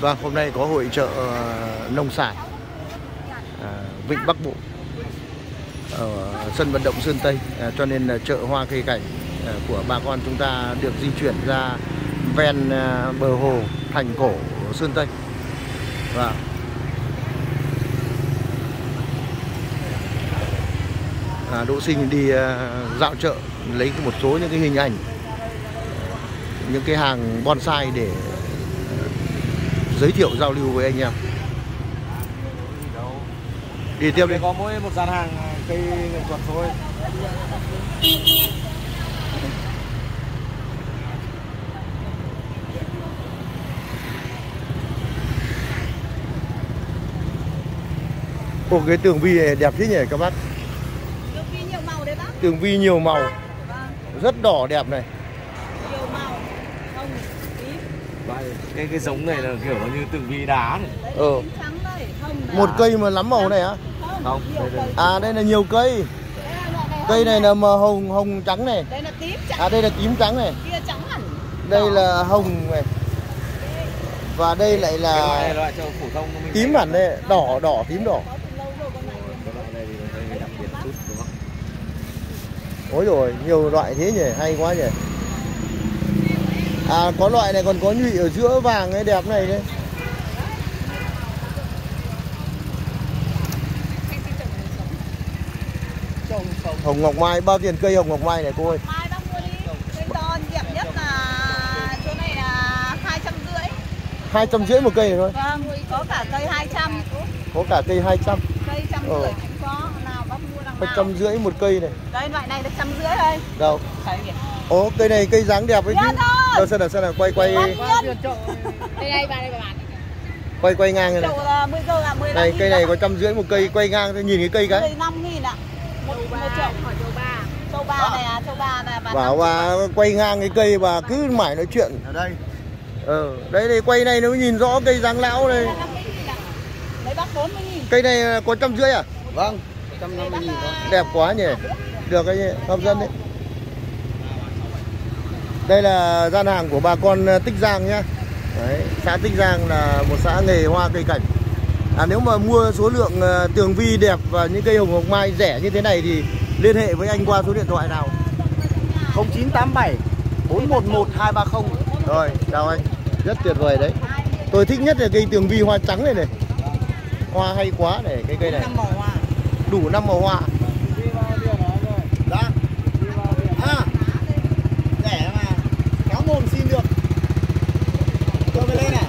Vâng, hôm nay có hội chợ nông sản Vịnh Bắc Bộ ở sân vận động Sơn Tây, cho nên là chợ hoa cây cảnh của bà con chúng ta được di chuyển ra ven bờ hồ thành cổ Sơn Tây. Và Đỗ Sinh đi dạo chợ lấy một số những cái hình ảnh, những cái hàng bonsai để giới thiệu giao lưu với anh em. Đi tiếp đi. Có mỗi một gian hàng cây nghệ thuật thôi. Ồ, cái tường vi này đẹp thế nhỉ các bác. Tường vi nhiều màu đấy bác. Tường vi nhiều màu. Rất đỏ đẹp này. Nhiều màu. Không, cái giống này là kiểu như tường vi đá này. Ừ. Một cây mà lắm màu này á? Không. À đây là nhiều cây. Cây này là màu hồng, hồng trắng này. Đây là tím trắng. À đây là tím trắng này. Kia trắng hẳn. Đây là hồng này. Và đây lại là loại phổ thông tím hẳn đây, đỏ đỏ tím đỏ. Ôi rồi nhiều loại thế nhỉ, hay quá nhỉ. À có loại này còn có nhụy ở giữa vàng ấy, đẹp này đấy. Hồng ngọc mai, bao tiền cây hồng ngọc mai này cô ơi? Mai bác mua đi, cây to đẹp nhất là chỗ này là 250. 250 một cây này thôi. Vâng, có cả cây 200. Có cả cây 200. Cây 150 cũng có, nào bác mua đằng nào. 150 một cây này. Đây loại này là 150 đây. Đâu? Ồ, cây này cây dáng đẹp ấy chứ. Đâu sao nào quay. Quay ngang này. Này cây này có 150 một cây, quay ngang thôi, nhìn cái cây cái. 5.000 ạ. Châu Ba này bảo bà quay ngang cái cây bà cứ mãi nói chuyện ở đây. Đấy này quay này nó nhìn rõ cây dáng lão đây. Đấy bác 40.000. Cây này có 150 à? Vâng, 150.000. Đẹp quá nhỉ. Được cái hấp dẫn đấy. Đây là gian hàng của bà con Tích Giang nhá. Đấy, xã Tích Giang là một xã nghề hoa cây cảnh. Nếu mà mua số lượng tường vi đẹp và những cây hồng ngọc mai rẻ như thế này thì liên hệ với anh qua số điện thoại nào? 0987 411 230. Rồi, chào anh. Rất tuyệt vời đấy. Tôi thích nhất là cây tường vi hoa trắng này này. Hoa hay quá này, cái cây này. Đủ 5 màu hoa. Dạ. À, rẻ mà. Kéo mồm xin được. Đưa cái lên này.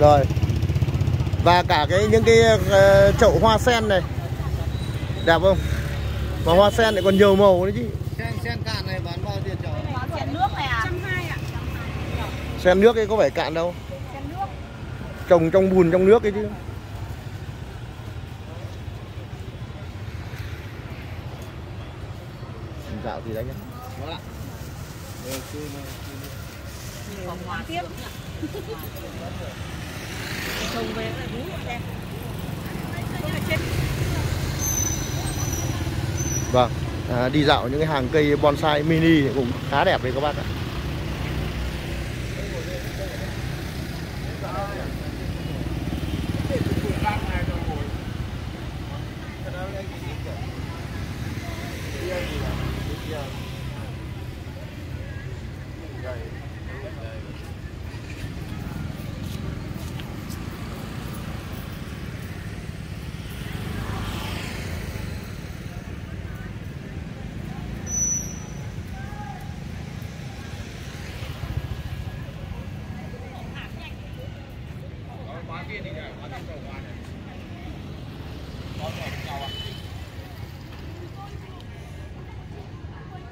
Rồi. Và cả những cái chậu hoa sen này. Đẹp không? Và hoa sen lại còn nhiều màu đấy chứ. Sen cạn này bán bao tiền chậu? Sen nước này à? 120 ạ. Sen nước ấy có phải cạn đâu. Sen nước. Trồng trong bùn trong nước ấy chứ. Dạo gì đấy nhá. Đó ạ. Hoa tiếp. Vâng, đi dạo những cái hàng cây bonsai mini cũng khá đẹp đấy các bác ạ.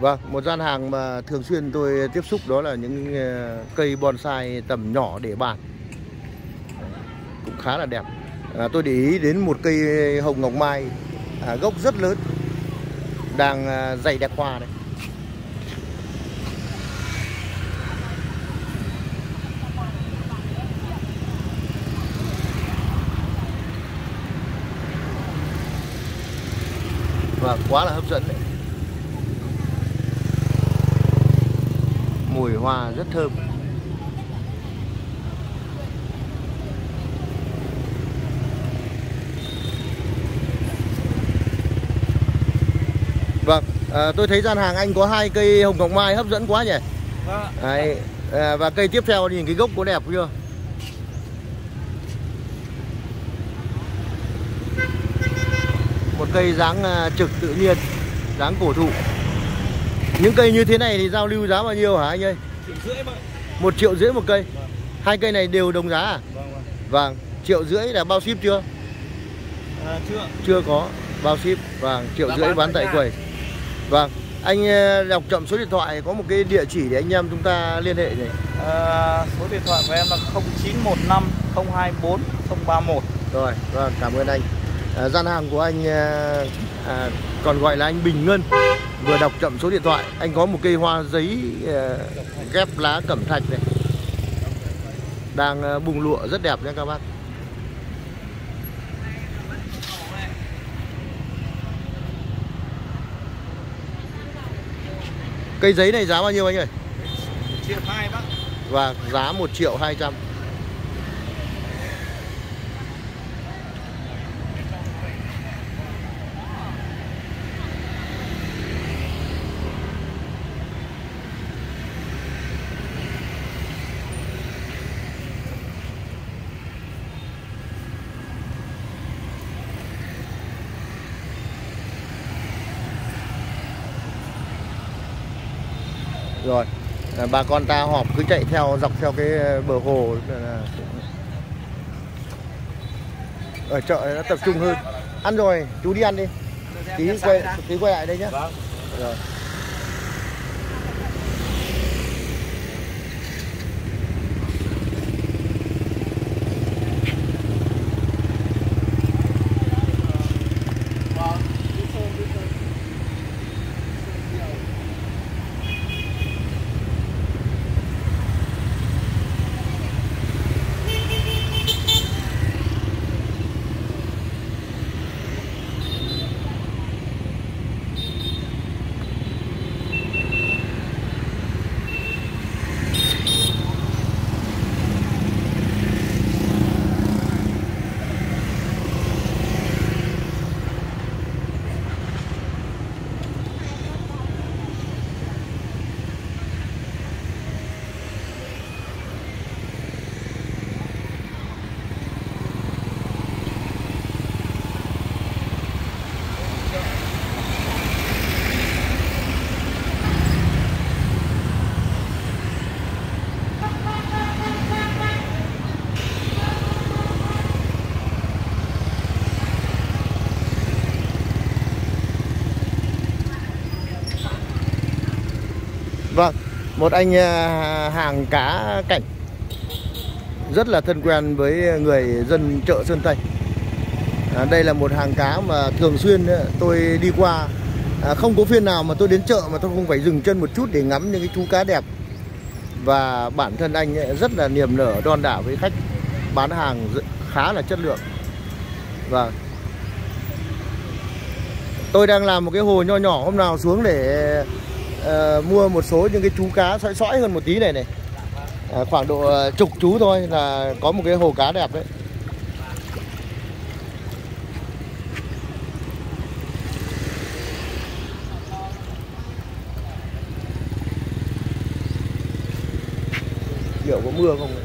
Vâng, một gian hàng mà thường xuyên tôi tiếp xúc đó là những cây bonsai tầm nhỏ để bàn. Cũng khá là đẹp. Tôi để ý đến một cây hồng ngọc mai gốc rất lớn, đang dày đặc hoa đấy. Vâng, quá là hấp dẫn đấy. mùi hoa rất thơm. Vâng, tôi thấy gian hàng anh có hai cây hồng ngọc mai hấp dẫn quá nhỉ. Vâng. Đấy, và cây tiếp theo nhìn cái gốc có đẹp chưa. Một cây dáng trực tự nhiên, dáng cổ thụ. Những cây như thế này thì giao lưu giá bao nhiêu hả anh ơi? 1,5 triệu một cây. Vâng. Hai cây này đều đồng giá à? Vâng, vâng. Vâng, 1,5 triệu là bao ship chưa? À, chưa có bao ship. Vâng, 1,5 triệu bán tại quầy. Vâng, anh đọc chậm số điện thoại, có một cái địa chỉ để anh em chúng ta liên hệ này. À, số điện thoại của em là 0915 024 031. Rồi, vâng, cảm ơn anh. Gian hàng của anh còn gọi là anh Bình Ngân, vừa đọc chậm số điện thoại. Anh có một cây hoa giấy ghép lá cẩm thạch này, đang bùng lụa rất đẹp nha các bác. Cây giấy này giá bao nhiêu anh ơi? 1,2 triệu bác. Và giá 1,2 triệu. Rồi, bà con ta họp cứ chạy theo dọc theo cái bờ hồ. Ở chợ nó tập trung hơn. Ăn rồi, chú đi ăn đi. Tí quay lại đây nhé. Rồi. Vâng, một anh hàng cá cảnh rất là thân quen với người dân chợ Sơn Tây. Đây là một hàng cá mà thường xuyên tôi đi qua. Không có phiên nào mà tôi đến chợ mà tôi không phải dừng chân một chút để ngắm những cái chú cá đẹp. Và bản thân anh rất là niềm nở đon đả với khách, bán hàng khá là chất lượng. Và tôi đang làm một cái hồ nho nhỏ, hôm nào xuống để mua một số những cái chú cá sõi sõi hơn một tí này này, khoảng độ chục chú thôi là có một cái hồ cá đẹp đấy. Kiểu có mưa không đấy?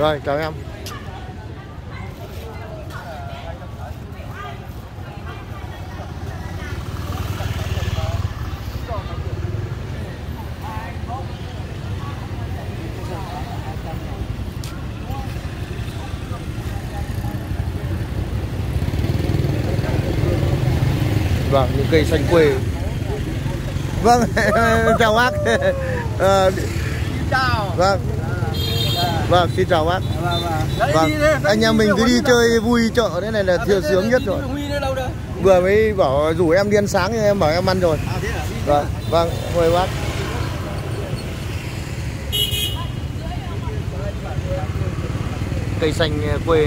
Rồi, chào em. Vâng, những cây xanh quê. Vâng, chào bác. Vâng. Vâng, xin chào bác. Vâng, anh em mình cứ đi chơi vui chợ thế này là thừa sướng nhất rồi. Vừa mới bảo rủ em đi ăn sáng nhưng em bảo em ăn rồi. Vâng, vâng, mời bác. Cây xanh quê,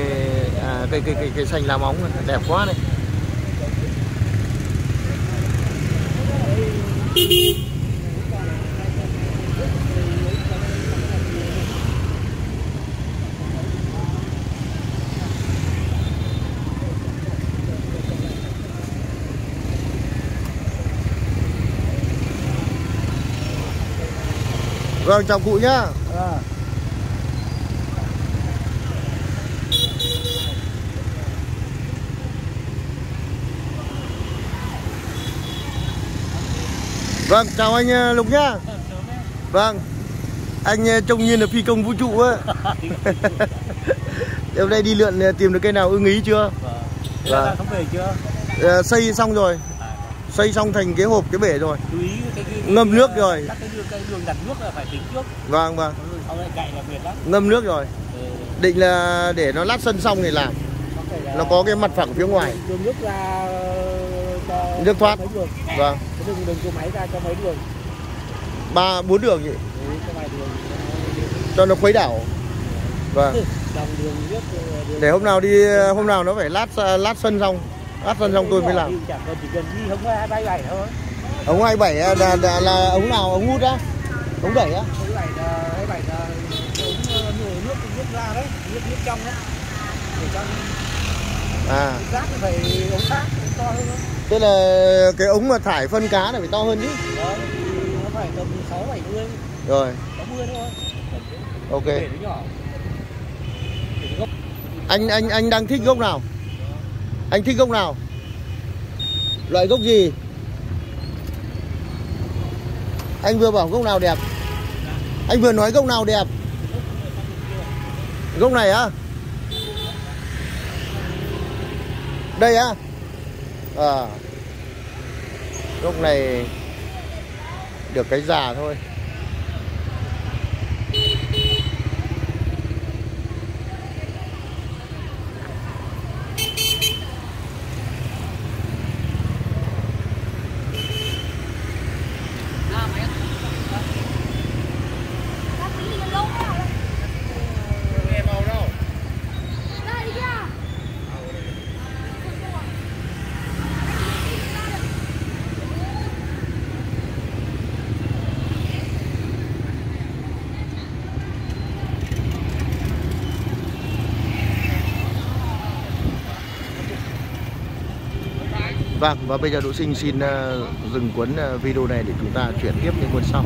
cây xanh lá móng đẹp quá đấy. Vâng, chào cụ nhá. Vâng, chào anh Lục nhá. Vâng, anh trông như là phi công vũ trụ á. Hôm nay đi lượn tìm được cây nào ưng ý chưa? Vâng. Xây xong rồi. Xây xong thành cái hộp cái bể rồi. Ngâm nước rồi. Các cái đường đặt nước là phải tính trước. Vâng, vâng. Sau này cậy là mệt lắm. Ngâm nước rồi. Định là để nó lát sân xong thì làm. Nó có cái mặt phẳng phía ngoài. Đường nước ra nước thoát. Vâng. Đường cho máy ra cho mấy đường? 3-4 đường vậy. Cho nó khuấy đảo. Vâng. Để hôm nào đi, hôm nào nó phải lát sân xong. Lát sân xong tôi mới làm. Chỉ cần đi ống 27 thôi. Ống 27 là ống nào? Ống hút á? Ống đẩy á? Ống 27 là ống nước ra đấy, nước trong đấy. À. Rác thì phải ống khác, ống to hơn. Thế là cái ống mà thải phân cá này phải to hơn chứ. Đó, nó phải tầm 6-70. Rồi. 60 thôi. Ok. Để nó nhỏ. Anh đang thích gốc nào? Anh thích gốc nào? Loại gốc gì? Anh vừa bảo gốc nào đẹp. Anh vừa nói gốc nào đẹp. Gốc này á? Đây á? À, gốc này được cái già thôi. Vâng, và bây giờ Đỗ Sinh xin dừng cuốn video này để chúng ta chuyển tiếp những cuốn sau.